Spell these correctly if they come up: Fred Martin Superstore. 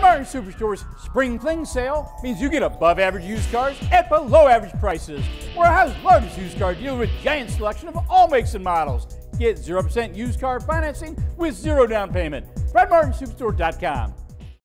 Fred Martin Superstore's Spring Fling Sale means you get above average used cars at below average prices. We're Ohio's largest used car dealer with a giant selection of all makes and models. Get 0% used car financing with zero down payment. FredMartinSuperstore.com.